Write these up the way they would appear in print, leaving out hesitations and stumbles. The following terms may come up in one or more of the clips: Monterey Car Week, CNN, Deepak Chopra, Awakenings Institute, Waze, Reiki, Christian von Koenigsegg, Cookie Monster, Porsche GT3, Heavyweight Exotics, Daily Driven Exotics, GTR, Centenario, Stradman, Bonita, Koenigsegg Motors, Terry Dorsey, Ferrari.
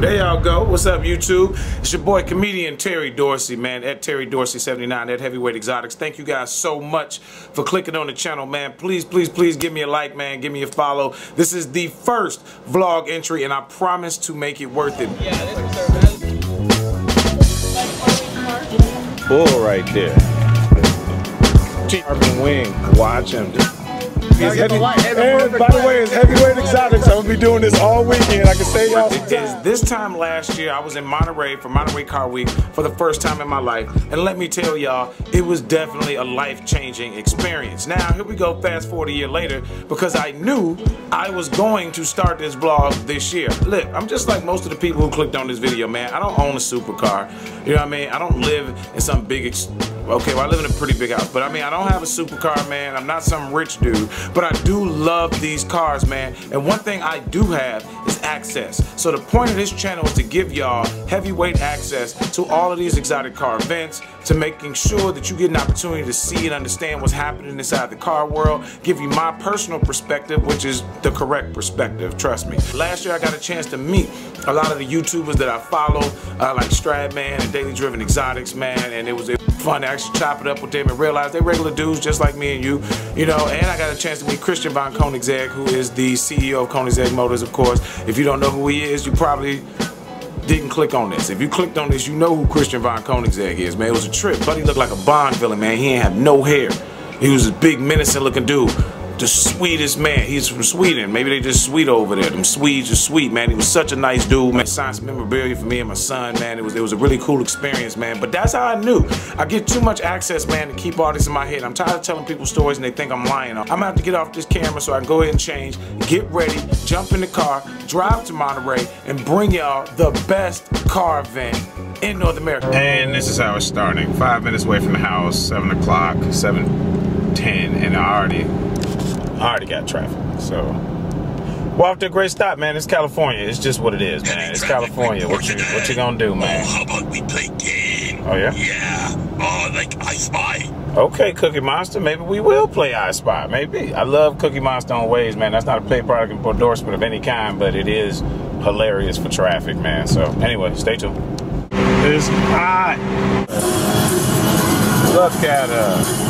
There y'all go. What's up, YouTube? It's your boy, comedian Terry Dorsey, man, at Terry Dorsey 79 at Heavyweight Exotics. Thank you guys so much for clicking on the channel, man. Please, please, please give me a like, man. Give me a follow. This is the first vlog entry, and I promise to make it worth it. Yeah, this was our bull right there. Urban Wing. Watch him. And by the way, it's Heavyweight Exotics. I'm going to be doing this all weekend. I can say y'all. This time last year, I was in Monterey for Monterey Car Week for the first time in my life. And let me tell y'all, it was definitely a life-changing experience. Now, here we go, fast forward a year later, because I knew I was going to start this vlog this year. Look, I'm just like most of the people who clicked on this video, man. I don't own a supercar. You know what I mean? I don't live in some big... Okay, well, I live in a pretty big house, but I mean, I don't have a supercar, man. I'm not some rich dude, but I do love these cars, man. And one thing I do have is access. So the point of this channel is to give y'all heavyweight access to all of these exotic car events, to making sure that you get an opportunity to see and understand what's happening inside the car world, give you my personal perspective, which is the correct perspective, trust me. Last year, I got a chance to meet a lot of the YouTubers that I follow, like Stradman and Daily Driven Exotics, man, and it was fun to actually chop it up with them and realize they're regular dudes just like me and you, you know. And I got a chance to meet Christian von Koenigsegg, who is the CEO of Koenigsegg Motors, of course. If you don't know who he is, you probably didn't click on this. If you clicked on this, you know who Christian von Koenigsegg is, man. It was a trip. Buddy looked like a Bond villain, man. He ain't have no hair. He was a big, menacing looking dude. The sweetest man. He's from Sweden. Maybe they just sweet over there. Them Swedes are sweet, man. He was such a nice dude, man. Signed some memorabilia for me and my son, man. It was a really cool experience, man. But that's how I knew. I get too much access, man, to keep all this in my head. I'm tired of telling people stories and they think I'm lying. I'm going to have to get off this camera so I can go ahead and change, get ready, jump in the car, drive to Monterey, and bring y'all the best car event in North America. And this is how it's starting. 5 minutes away from the house, 7 o'clock, 7:10, and I already got traffic, so. Well, after a great stop, man, it's California. It's just what it is, man. It's California. What you gonna do, man? Oh, how about we play game? Oh, yeah? Yeah. Like I Spy. Okay, Cookie Monster. Maybe we will play I Spy. Maybe. I love Cookie Monster on Waze, man. That's not a paid product endorsement of any kind, but it is hilarious for traffic, man. So, anyway, stay tuned. It's hot. Look at us.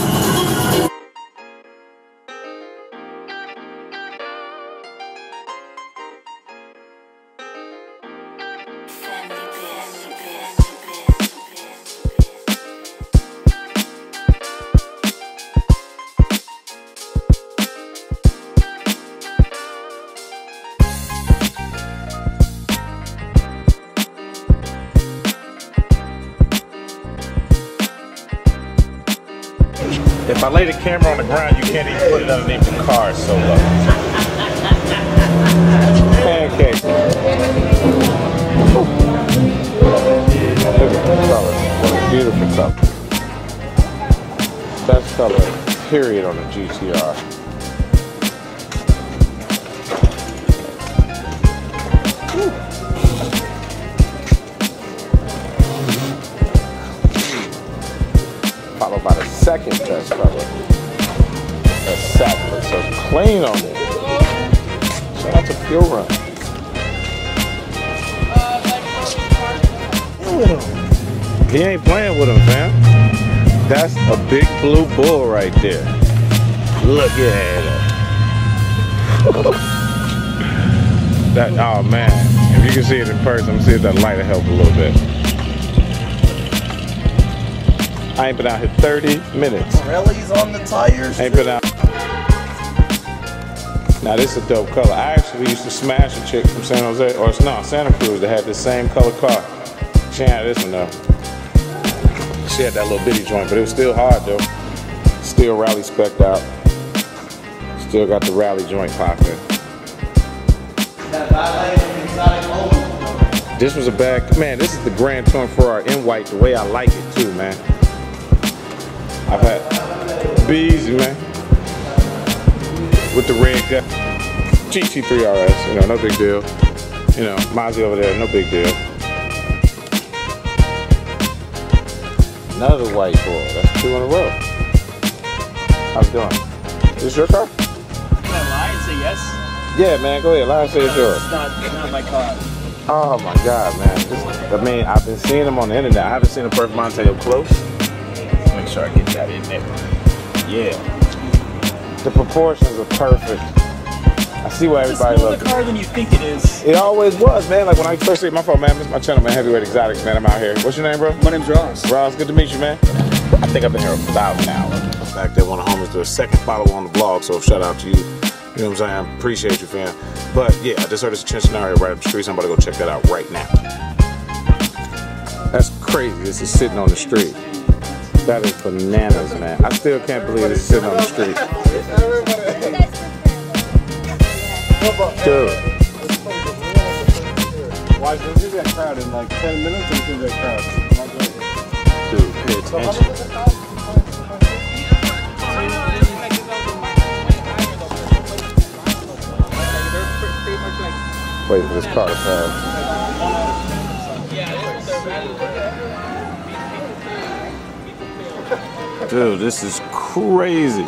If I lay the camera on the ground, you can't even put it underneath the car, it's so low. Pancakes. Look at the color. What a beautiful color. Best color, period, on a GTR. Followed by the second best color. That sack looks so clean on it. Shout out to Fuel Run. He ain't playing with him, fam. That's a big blue bull right there. Look at it. That, oh man. If you can see it in person, I'm gonna see if that light will help a little bit. I ain't been out here 30 minutes. Pirelli's on the tires. Ain't been out. Now this is a dope color. I actually used to smash a chick from San Jose, or no, Santa Cruz, that had the same color car. She ain't had this one though. She had that little bitty joint, but it was still hard though. Still rally specced out. Still got the rally joint popping. This was a bad, man, this is the Grand Touring Ferrari in white, the way I like it too, man. I've had, be easy, man, with the red gut, GT3 RS, you know, no big deal, you know, Mazzy over there, no big deal. Another white boy, that's two in a row. How's it going? Is this your car? Can I lie and say yes? Yeah, man, go ahead, lie and say it's yours. It's not my car. Oh my God, man. I've been seeing them on the internet. I haven't seen a Perf Monte up close. Let's make sure I get that in there. Yeah. The proportions are perfect. I see why everybody loves it. It's a smaller car than you think it is. It always was, man. Like when I first did my phone, man, this is my channel, man, Heavyweight Exotics, man. I'm out here. What's your name, bro? My name's Ross. Ross, good to meet you, man. I think I've been here about an hour. In fact, they're one of the homies, their second follower on the blog, so shout out to you. You know what I'm saying? Appreciate you, fam. But yeah, I just heard this Centenario right up the street. Somebody go check that out right now. That's crazy. This is sitting on the street. That is bananas, man. I still can't believe this is sitting on the street. Dude. Why did you do that crowd in like 10 minutes? You do that crowd. Dude, wait for this car to pass. Dude, this is crazy.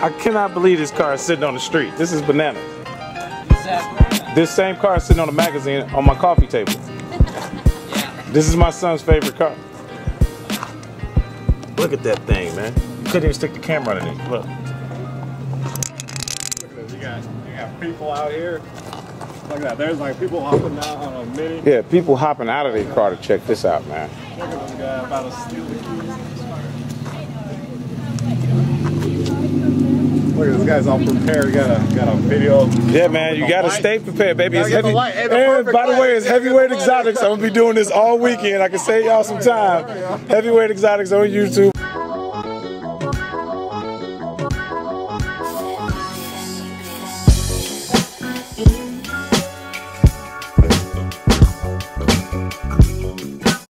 I cannot believe this car is sitting on the street. This is bananas. This same car is sitting on a magazine on my coffee table. This is my son's favorite car. Look at that thing, man. You couldn't even stick the camera underneath. Look. Look at this. You got people out here. Look at that. There's like people hopping out on a mini. Yeah, people hopping out of their car to check this out, man. Look at this guy about to steal the keys. Look at this guy's all prepared. He got a video. Yeah, man, you gotta stay prepared, baby. It's heavy. And by the way, it's Heavyweight Exotics. I'm gonna be doing this all weekend. I can save y'all some time. Heavyweight Exotics on YouTube.